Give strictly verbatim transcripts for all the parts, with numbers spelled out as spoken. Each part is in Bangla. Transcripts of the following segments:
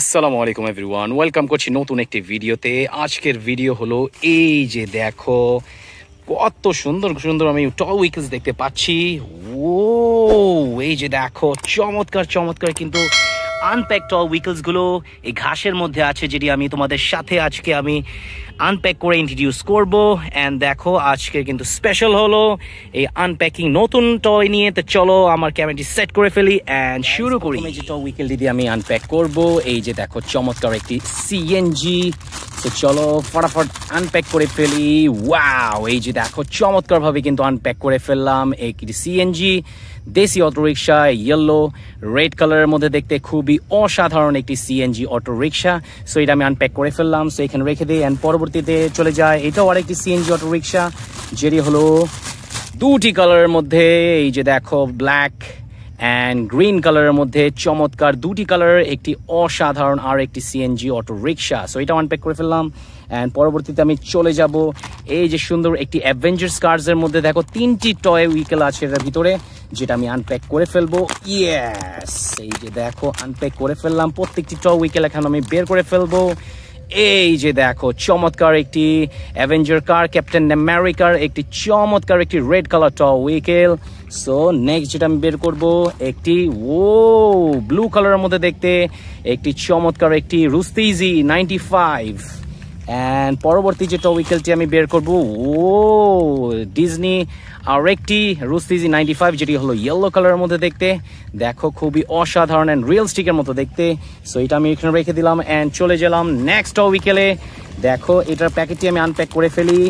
আসসালামু আলাইকুম এভরিওয়ান, ওয়েলকাম করছি নতুন একটি ভিডিওতে। আজকের ভিডিও হলো এই যে দেখো কত সুন্দর সুন্দর আমি টয় উইকেলস দেখতে পাচ্ছি। ও এই যে দেখো চমৎকার চমৎকার কিন্তু আনপ্যাক টয় উইকেলসগুলো এই ঘাসের মধ্যে আছে, যেটি আমি তোমাদের সাথে আজকে আমি আনপ্যাক করে ইন্ট্রোডিউস করব। অ্যান্ড দেখো আজকে কিন্তু স্পেশাল হলো এই আনপ্যাকিং নতুন টয় নিয়ে। তো চলো আমার ক্যামেরাটি সেট করে ফেলি অ্যান্ড শুরু করি। এই যে টয় উইকেল দিদি আমি আনপ্যাক করব, এই যে দেখো চমৎকার একটি সিএনজি। তো চলো ফটাফট আনপ্যাক করে ফেলি। ওয়াও এই যে দেখো চমৎকারভাবে কিন্তু আনপ্যাক করে ফেললাম একটি সিএনজি দেশি অটোরিক্সা, ইয়েলো রেড কালারের মধ্যে দেখতে খুবই অসাধারণ একটি সিএনজি অটোরিক্সা। সো এটা আমি আনপ্যাক করে ফেললাম, সো এখানে রেখে দিই। অ্যান্ড পরবর্তীতে চলে যায় এটাও আরেকটি সিএনজি অটোরিক্সা, যেটি হলো দুটি কালারের মধ্যে, এই যে দেখো ব্ল্যাক অ্যান্ড গ্রিন কালারের মধ্যে চমৎকার দুটি কালারের একটি অসাধারণ আর একটি সিএনজি অটো রিক্সা। সো এটা আনপ্যাক করে ফেললাম। অ্যান্ড পরবর্তীতে আমি চলে যাব এই যে সুন্দর একটি অ্যাভেঞ্জার্স কার্সের মধ্যে দেখো তিনটি টয় উইকেল আছে এটার ভিতরে, যেটা আমি আনপ্যাক করে ফেলবো। ইয়েস এই যে দেখো আনপ্যাক করে ফেললাম প্রত্যেকটি টয় উইকেল, এখন আমি বের করে ফেলবো। এই যে দেখো চমৎকার একটি অ্যাভেঞ্জার কার, ক্যাপ্টেন আমেরিকার একটি চমৎকার একটি red colour toy vehicle. So next যেটা আমি বের করবো একটি ও ব্লু কালারের মধ্যে দেখতে একটি চমৎকার একটি রুস্তিজি নাইনটি ফাইভ। অ্যান্ড পরবর্তী যে টয় উইকেলটি আমি বের করবো ও ডিজনি আর একটি রুস্তিজি নাইনটি ফাইভ, যেটি হলো ইয়েলো কালারের মধ্যে দেখতে দেখো খুবই অসাধারণ অ্যান্ড রিয়েল স্টিকের মতো দেখতে। সো এটা আমি এখানে রেখে দিলাম অ্যান্ড চলে গেলাম নেক্সট টয় উইকেলে। দেখো এটার প্যাকেটটি আমি আনপ্যাক করে ফেলি।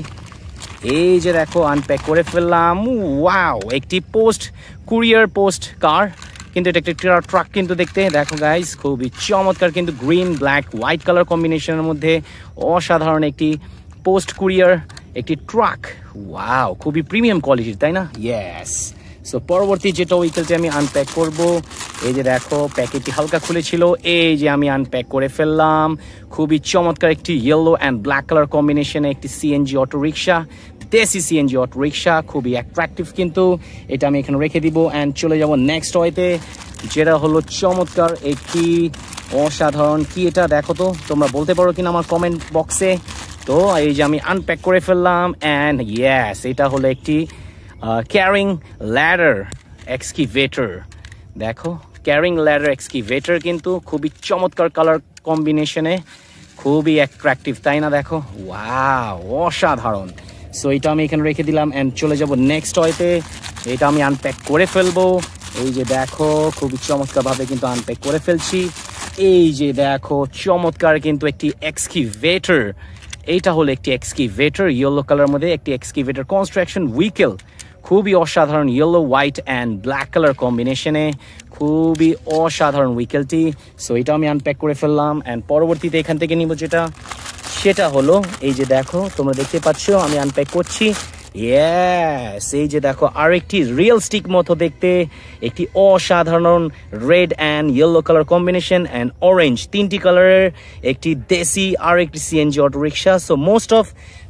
এই যে দেখো আনপ্যাক করে ফেললাম। ওয়াও একটি পোস্ট কুরিয়ার পোস্ট কার, কিন্তু এটা একটা ট্রাক কিন্তু দেখতে দেখো গাইজ খুবই চমৎকার, কিন্তু গ্রিন ব্ল্যাক হোয়াইট কালার কম্বিনেশনের মধ্যে অসাধারণ একটি পোস্ট কুরিয়ার একটি ট্রাক। ওয়াও খুবই প্রিমিয়াম কোয়ালিটির, তাই না? ইয়েস। সো পরবর্তী যেটা উইকেলটি আমি আনপ্যাক করব, এই যে দেখো প্যাকেটটি হালকা খুলেছিল, এই যে আমি আনপ্যাক করে ফেললাম খুবই চমৎকার একটি ইয়েলো অ্যান্ড ব্ল্যাক কালার কম্বিনেশনে একটি সিএনজি অটো রিক্সা, দেশি সিএনজি অটো রিক্সা খুবই অ্যাট্রাকটিভ, কিন্তু এটা আমি এখানে রেখে দিব। অ্যান্ড চলে যাব নেক্সট টয়তে, যেটা হলো চমৎকার একটি অসাধারণ কি এটা দেখো তো, তোমরা বলতে পারো কিনা আমার কমেন্ট বক্সে। তো এই যে আমি আনপ্যাক করে ফেললাম অ্যান্ড ইয়েস এটা হলো একটি ক্যারিং ল্যাডার এক্সকিভেটর। দেখো ক্যারিং ল্যাডার এক্সকিভেটর কিন্তু খুবই চমৎকার কালার কম্বিনেশনে খুবই অ্যাট্রাকটিভ, তাই না? দেখো ওয়াও অসাধারণ। সো এটা আমি এখানে রেখে দিলাম অ্যান্ড চলে যাব নেক্সট টয়তে, এটা আমি আনপ্যাক করে ফেলবো। এই যে দেখো খুবই চমৎকারভাবে কিন্তু আনপ্যাক করে ফেলছি। এই যে দেখো চমৎকার কিন্তু একটি এক্সকিভেটর, এইটা হলো একটি এক্সকিভেটর ইয়েলো কালারের মধ্যে একটি এক্সকিভেটর কনস্ট্রাকশন উইকেল, খুবই অসাধারণ yellow white and black colour কম্বিনেশনে খুবই অসাধারণ উইকেলটি। সো এটা আমি আনপ্যাক করে ফেললাম। অ্যান্ড পরবর্তীতে এখান থেকে নিব যেটা সেটা হলো এই যে দেখো তোমরা দেখতে পাচ্ছ আমি আনপ্যাক করছি। ইয়েস এই যে দেখো আরেকটি রিয়েল স্টিক মতো দেখতে একটি অসাধারণ red and yellow colour combination and orange তিনটি কালারের একটি দেশি আর একটি CNG auto rickshaw. So most of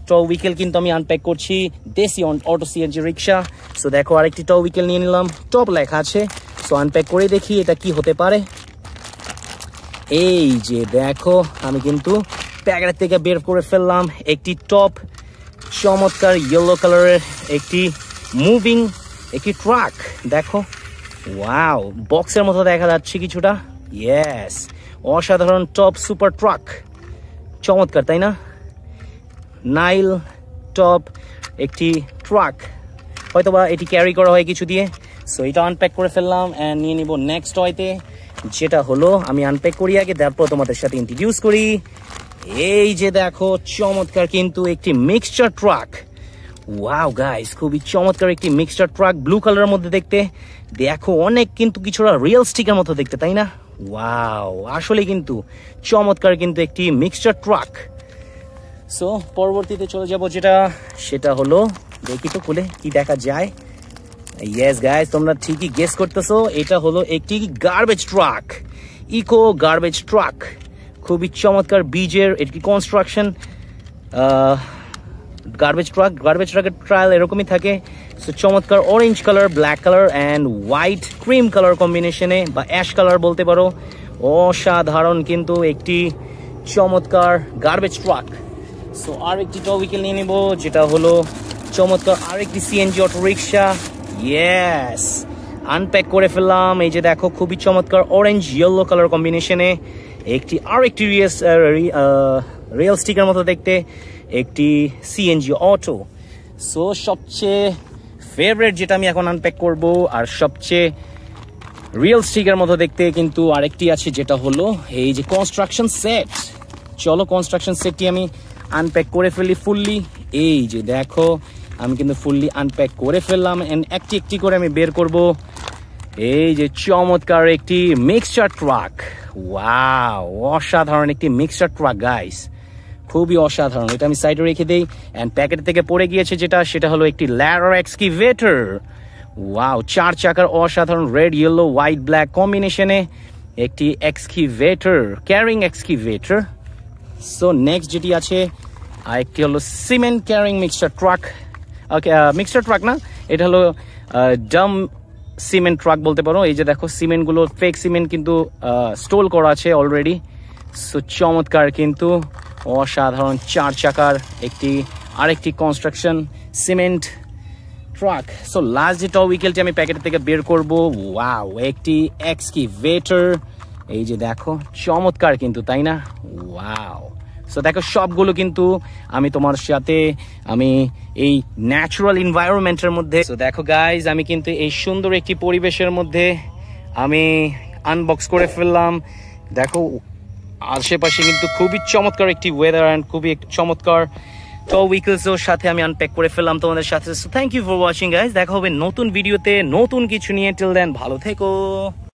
toy vehicle কিন্তু আমি আনপ্যাক করছি দেশি অটো সিএনজি রিক্সা। সো দেখো আরেকটি টয় উইকেল নিয়ে নিলাম, টপ লেখা আছে। সো আনপ্যাক করে দেখি এটা কি হতে পারে। এই যে দেখো আমি কিন্তু প্যাকেট থেকে বের করে ফেললাম একটি টপ চমৎকার ইয়েলো কালারের একটি মুভিং একটি ট্রাক। দেখো ওয়াও বক্সের মতো দেখা যাচ্ছে কিছুটা। ইয়েস অসাধারণ টপ সুপার ট্রাক, চমৎকার তাই না? নাইল টপ একটি ট্রাক, হয়তোবা এটি ক্যারি করা হয় কিছু দিয়ে। সো এটা আনপ্যাক করে ফেললাম অ্যান্ড নিয়ে নিব নেক্সট টয়তে, যেটা হলো আমি আনপ্যাক করি আগে, তারপর তোমাদের সাথে ইন্ট্রোডিউস করি। এই যে দেখো চমৎকার কিন্তু একটি মিক্সচার ট্রাক। ওয়াও গাইস খুবই চমৎকার একটি মিক্সচার ট্রাক ব্লু কালারের মধ্যে দেখতে, দেখো অনেক কিন্তু কিছুটা রিয়েল স্টিকের মতো দেখতে, তাই না? ওয়াও আসলে কিন্তু চমৎকার কিন্তু একটি মিক্সচার ট্রাক। সো পরবর্তীতে চলে যাব যেটা সেটা হলো দেখি তো খুলে কি দেখা যায়। ইয়েস গাইস তোমরা ঠিকই গেস করতেছো, এটা হলো একটি garbage truck, eco garbage truck খুবই চমৎকার বীজের একটি কনস্ট্রাকশন গার্বেজ ট্রাক। গার্বেজ ট্রাকের ট্রায়াল এরকমই থাকে। সো চমৎকার orange colour black colour and white cream colour কম্বিনেশনে বা অ্যাশ কালার বলতে পারো অসাধারণ কিন্তু একটি চমৎকার গার্বেজ ট্রাক। সো আরেকটি টপিকে নিয়ে নেব, যেটা হলো চমৎকার আরেকটি CNG auto rickshaw. Yes, unpack করে ফেললাম। এই যে দেখো, খুবই চমৎকার অরেঞ্জ ইয়েলো কালার কম্বিনেশনে একটি আরেকটি রিয়েল স্টিকের মতো দেখতে একটি সিএনজি অটো। সো সবচেয়ে ফেভারিট যেটা আমি এখন আনপ্যাক করব, আর সবচেয়ে রিয়েল স্টিকের মতো দেখতে কিন্তু আরেকটি আছে, যেটা হলো এই যে কনস্ট্রাকশন সেট। চলো কনস্ট্রাকশন সেটটি আমি আনপ্যাক করে ফেলি ফুললি। এই যে দেখো, আমি কিন্তু ফুললি আনপ্যাক করে ফেললাম, এন্ড একটি একটি করে আমি বের করব। এই যে চমৎকার একটি মিক্সচার ট্রাক। ওয়াও, অসাধারণ একটি মিক্সচার ট্রাক গাইস, খুবই অসাধারণ। এটা আমি সাইডে রেখে দিই। এন্ড প্যাকেট থেকে পড়ে গিয়েছে যেটা, সেটা হলো একটি ল্যাডার এক্সকিভেটর। ওয়াও, চার চাকার অসাধারণ রেড ইয়েলো হোয়াইট ব্ল্যাক কম্বিনেশনে একটি excavator, carrying excavator. So next যেটি আছে আরেকটি হলো cement carrying mixture truck. Okay, mixture truck না, এটা হলো ডাম সিমেন্ট ট্রাক বলতে পারো। এই যে দেখো, সিমেন্টগুলো ফেক সিমেন্ট কিন্তু স্টোল করা আছে অলরেডি। সো চমৎকার কিন্তু অসাধারণ চার চাকার একটি আরেকটি construction cement truck. So last যেটা উইকেলটি আমি প্যাকেট থেকে বের করবো, ওয়াও, একটি এক্সকিভেটর। এই যে দেখো, চমৎকার কিন্তু, তাই না? ওয়াও। সো দেখো, সবগুলো কিন্তু আমি তোমার সাথে আমি এই ন্যাচারাল এনভায়রনমেন্টের মধ্যে, সো দেখো গাইজ, আমি কিন্তু এই সুন্দর একটি পরিবেশের মধ্যে আমি আনবক্স করে ফেললাম। দেখো আশেপাশে কিন্তু খুবই চমৎকার একটি ওয়েদার অ্যান্ড খুবই চমৎকার তো উইকেলসের সাথে আমি আনপ্যাক করে ফেললাম তোমাদের সাথে। So thank you for watching guys, দেখা হবে নতুন ভিডিওতে নতুন কিছু নিয়ে। টিল দেন ভালো থেকো।